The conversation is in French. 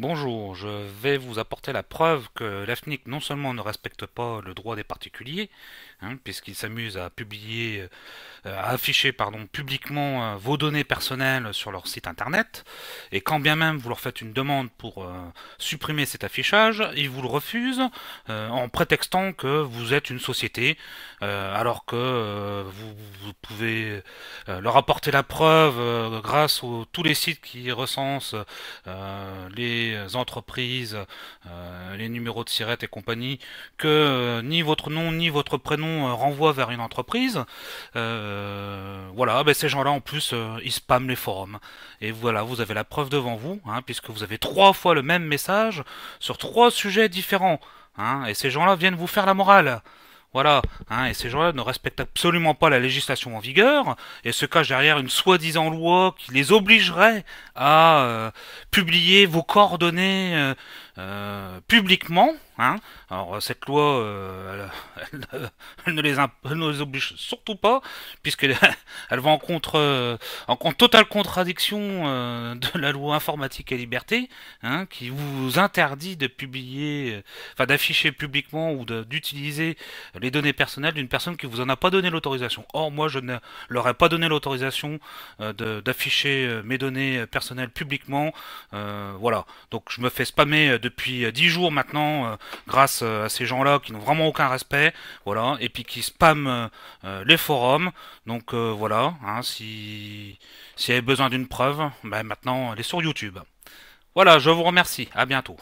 Bonjour, je vais vous apporter la preuve que l'AFNIC non seulement ne respecte pas le droit des particuliers, puisqu'il s'amuse à publier, à afficher publiquement vos données personnelles sur leur site internet, et quand bien même vous leur faites une demande pour supprimer cet affichage, ils vous le refusent en prétextant que vous êtes une société, alors que vous pouvez leur apporter la preuve grâce à tous les sites qui recensent les entreprises, les numéros de SIRET et compagnie, que ni votre nom ni votre prénom renvoie vers une entreprise. Voilà, ben ces gens-là en plus ils spamment les forums. Et voilà, vous avez la preuve devant vous, puisque vous avez 3 fois le même message sur 3 sujets différents. Et ces gens-là viennent vous faire la morale. Voilà, et ces gens-là ne respectent absolument pas la législation en vigueur et se cachent derrière une soi-disant loi qui les obligerait à publier vos coordonnées publiquement. Alors cette loi, elle ne les oblige surtout pas, puisqu'elle va en totale contradiction de la loi informatique et liberté, qui vous interdit de publier, enfin d'afficher publiquement ou d'utiliser les données personnelles d'une personne qui vous en a pas donné l'autorisation. Or moi je ne leur ai pas donné l'autorisation d'afficher mes données personnelles publiquement. Voilà, donc je me fais spammer depuis 10 jours maintenant. Grâce à ces gens-là qui n'ont vraiment aucun respect, voilà, et puis qui spamment les forums. Donc voilà, si elle a besoin d'une preuve, ben maintenant elle est sur YouTube. Voilà, je vous remercie, à bientôt.